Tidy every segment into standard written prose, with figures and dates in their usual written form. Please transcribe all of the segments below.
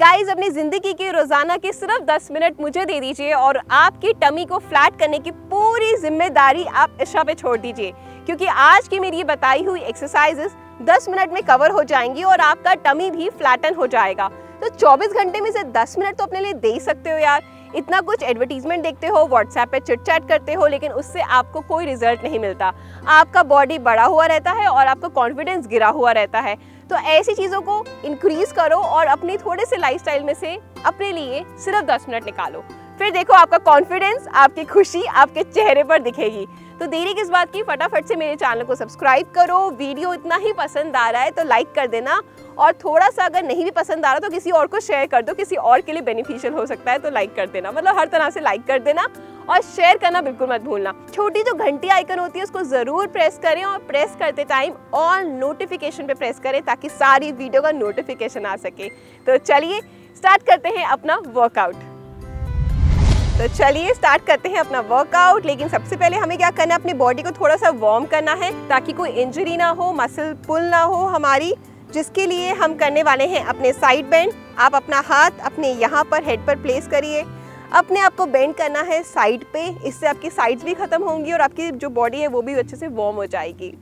Guys अपनी ज़िंदगी के रोज़ाना के सिर्फ 10 मिनट मुझे दे दीजिए और आपकी टमी को फ्लैट करने की पूरी जिम्मेदारी आप ईशा पे छोड़ दीजिए, क्योंकि आज की मेरी ये बताई हुई एक्सरसाइजेस 10 मिनट में कवर हो जाएंगी और आपका टमी भी फ्लैटन हो जाएगा। तो 24 घंटे में से 10 मिनट तो अपने लिए दे ही सकते हो यार। इतना कुछ एडवर्टीजमेंट देखते हो, व्हाट्सएप पे चिट चैट करते हो, लेकिन उससे आपको कोई रिजल्ट नहीं मिलता। आपका बॉडी बड़ा हुआ रहता है और आपका कॉन्फिडेंस गिरा हुआ रहता है। तो ऐसी चीज़ों को इंक्रीज करो और अपनी थोड़े से लाइफस्टाइल में से अपने लिए सिर्फ 10 मिनट निकालो, फिर देखो आपका कॉन्फिडेंस, आपकी खुशी आपके चेहरे पर दिखेगी। तो देरी किस बात की, फटाफट से मेरे चैनल को सब्सक्राइब करो। वीडियो इतना ही पसंद आ रहा है तो लाइक कर देना, और थोड़ा सा अगर नहीं भी पसंद आ रहा तो किसी और को शेयर कर दो, किसी और के लिए बेनिफिशियल हो सकता है तो लाइक कर देना, मतलब हर तरह से लाइक कर देना। और शेयर करना बिल्कुल मत भूलना। छोटी जो घंटी आइकन होती है उसको ज़रूर प्रेस करें, और प्रेस करते टाइम ऑल नोटिफिकेशन पे प्रेस करें ताकि सारी वीडियो का नोटिफिकेशन आ सके। तो चलिए स्टार्ट करते हैं अपना वर्कआउट। लेकिन सबसे पहले हमें क्या करना है, अपने बॉडी को थोड़ा सा वार्म करना है ताकि कोई इंजरी ना हो, मसल पुल ना हो हमारी, जिसके लिए हम करने वाले हैं अपने साइड बेंड। आप अपना हाथ अपने यहाँ पर हेड पर प्लेस करिए, अपने आप को बेंड करना है साइड पे, इससे आपकी साइड्स भी खत्म होंगी और आपकी जो बॉडी है वो भी अच्छे से वार्म हो जाएगी।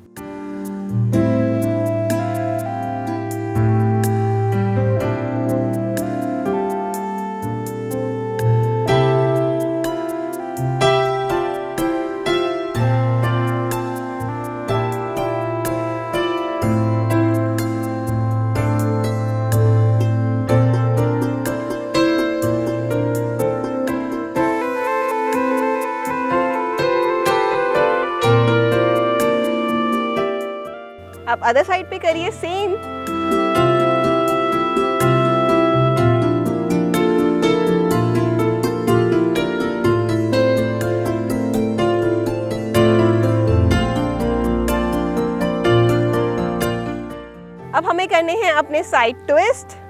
आप अदर साइड पे करिए सेम। अब हमें करने हैं अपने साइड ट्विस्ट।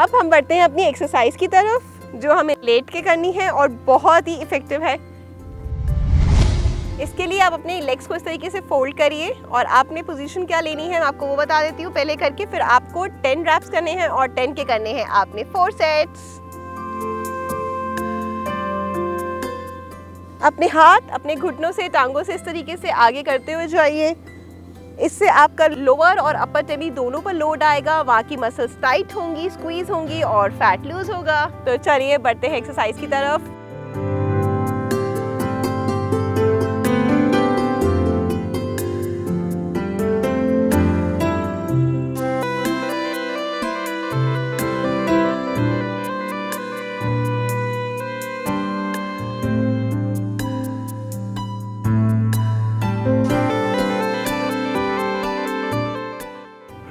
अब हम बढ़ते हैं अपनी एक्सरसाइज की तरफ जो हमें लेट के करनी है और बहुत ही इफेक्टिव है। इसके लिए आप अपने लेग्स को इस तरीके से फोल्ड करिए, और आपने पोजीशन क्या लेनी है मैं आपको वो बता देती हूँ पहले करके। फिर आपको 10 रैप्स करने हैं और 10 के करने हैं आपने 4 सेट्स। अपने हाथ अपने घुटनों से टांगों से इस तरीके से आगे करते हुए जाइए, इससे आपका लोअर और अपर टेमी दोनों पर लोड आएगा, वहाँ की मसल्स टाइट होंगी, स्क्वीज होंगी और फैट लूज होगा। तो चलिए बढ़ते हैं एक्सरसाइज की तरफ।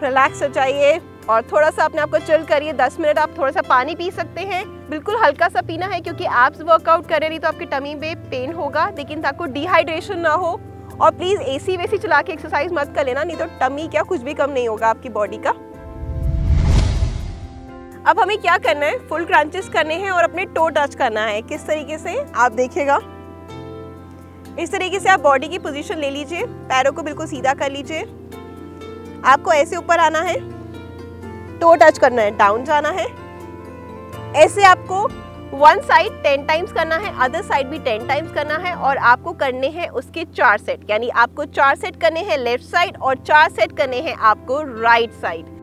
रिलैक्स हो जाइए और थोड़ा सा अपने आप को चिल करिए। 10 मिनट आप थोड़ा सा पानी पी सकते हैं, बिल्कुल हल्का सा पीना है, क्योंकि आप वर्कआउट करें नहीं तो आपकी टमी में पेन होगा, लेकिन आपको डिहाइड्रेशन ना हो। और प्लीज़ एसी वेसी चला के एक्सरसाइज मत कर लेना, नहीं तो टमी क्या कुछ भी कम नहीं होगा आपकी बॉडी का। अब हमें क्या करना है, फुल क्रंचेस करने हैं और अपने टो टच करना है। किस तरीके से आप देखिएगा, इस तरीके से आप बॉडी की पोजिशन ले लीजिए, पैरों को बिल्कुल सीधा कर लीजिए। आपको ऐसे ऊपर आना है, टो टच करना है, डाउन जाना है। ऐसे आपको वन साइड 10 टाइम्स करना है, अदर साइड भी 10 टाइम्स करना है, और आपको करने हैं उसके 4 सेट, यानी आपको 4 सेट करने हैं लेफ्ट साइड और 4 सेट करने हैं आपको राइट साइड।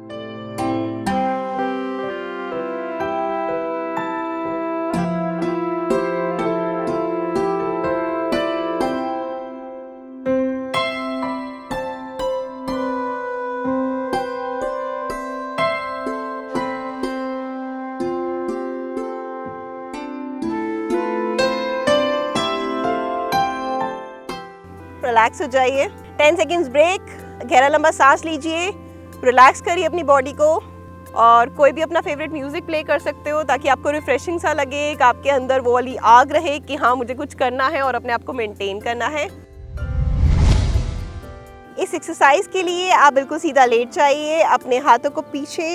रिलैक्स हो जाइए। 10 सेकेंड्स ब्रेक, गहरा लंबा सांस लीजिए रिलैक्स करिए अपनी बॉडी को और कोई भी अपना फेवरेट म्यूज़िक प्ले कर सकते हो ताकि आपको रिफ़्रेशिंग सा लगे, कि आपके अंदर वो वाली आग रहे कि हाँ मुझे कुछ करना है और अपने आप को मेंटेन करना है। इस एक्सरसाइज के लिए आप बिल्कुल सीधा लेट जाइए, अपने हाथों को पीछे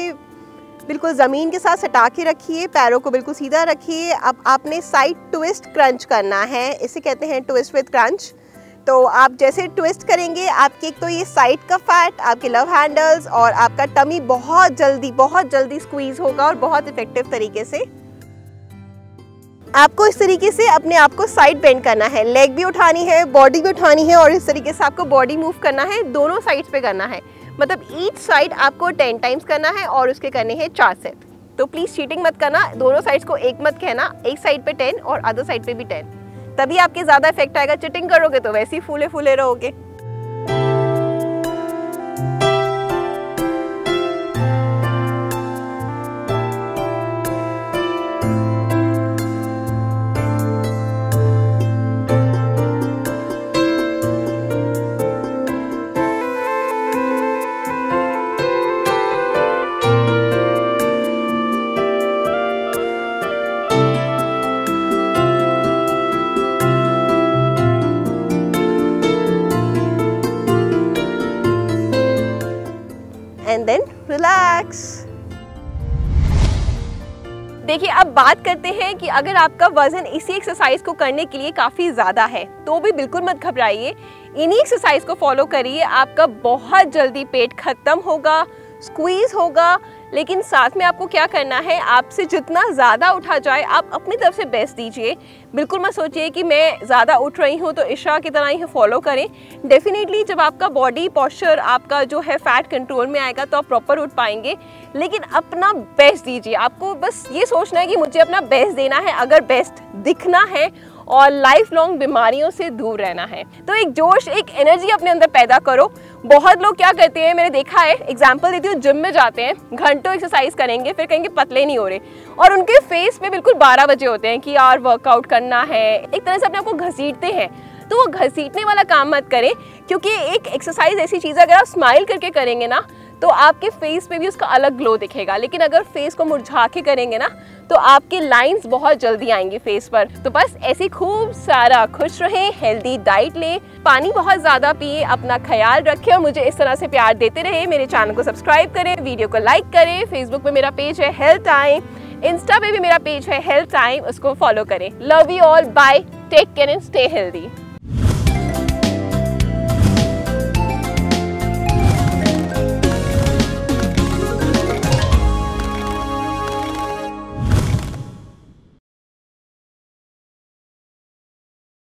बिल्कुल ज़मीन के साथ सटा के रखिए, पैरों को बिल्कुल सीधा रखिए। अब आपने साइड ट्विस्ट क्रंच करना है, इसे कहते हैं ट्विस्ट विद क्रंच। तो आप जैसे ट्विस्ट करेंगे आपके एक तो ये साइड का फैट, आपके लव हैंडल्स और आपका टमी बहुत जल्दी स्क्वीज होगा और बहुत इफेक्टिव तरीके से। आपको इस तरीके से अपने आप को साइड बेंड करना है, लेग भी उठानी है, बॉडी भी उठानी है और इस तरीके से आपको बॉडी मूव करना है, दोनों साइड्स पे करना है। मतलब ईच साइड आपको 10 टाइम्स करना है और उसके करने हैं 4 सेट। तो प्लीज़ चीटिंग मत करना, दोनों साइड्स को एक मत कहना, एक साइड पे 10 और अदर साइड पे भी 10, तभी आपके ज़्यादा इफेक्ट आएगा। चिटिंग करोगे तो वैसे ही फूले फूले रहोगे। And then relax. देखिए अब बात करते हैं कि अगर आपका वजन इसी एक्सरसाइज को करने के लिए काफ़ी ज़्यादा है तो भी बिल्कुल मत घबराइए, इन्हीं एक्सरसाइज को फॉलो करिए। आपका बहुत जल्दी पेट खत्म होगा, स्क्वीज़ होगा, लेकिन साथ में आपको क्या करना है, आपसे जितना ज़्यादा उठा जाए आप अपनी तरफ से बेस्ट दीजिए। बिल्कुल मत सोचिए कि मैं ज़्यादा उठ रही हूँ तो ईशा की तरह ही फॉलो करें। डेफिनेटली जब आपका बॉडी पॉस्चर आपका जो है फैट कंट्रोल में आएगा तो आप प्रॉपर उठ पाएंगे, लेकिन अपना बेस्ट दीजिए। आपको बस ये सोचना है कि मुझे अपना बेस्ट देना है, अगर बेस्ट दिखना है और लाइफ लॉन्ग बीमारियों से दूर रहना है। तो एक जोश, एक एनर्जी अपने अंदर पैदा करो। बहुत लोग क्या करते हैं, मैंने देखा है, एग्जाम्पल देती हूँ, जिम में जाते हैं, घंटों एक्सरसाइज करेंगे, फिर कहेंगे पतले नहीं हो रहे, और उनके फेस पे बिल्कुल 12 बजे होते हैं कि यार वर्कआउट करना है। एक तरह से अपने आपको घसीटते हैं, तो वो घसीटने वाला काम मत करें, क्योंकि एक एक्सरसाइज ऐसी चीज़ है, अगर आप स्माइल करके करेंगे ना तो आपके फेस पे भी उसका अलग ग्लो दिखेगा, लेकिन अगर फेस को मुरझा के करेंगे ना तो आपके लाइंस बहुत जल्दी आएंगी फेस पर। तो बस ऐसे खूब सारा खुश रहें, हेल्दी डाइट लें, पानी बहुत ज़्यादा पिए, अपना ख्याल रखें और मुझे इस तरह से प्यार देते रहें। मेरे चैनल को सब्सक्राइब करें, वीडियो को लाइक करें। फेसबुक पे मेरा पेज है हेल्थ टाइम, इंस्टा पे भी मेरा पेज है हेल्थ टाइम, उसको फॉलो करें। Love you all, bye, take care and stay healthy.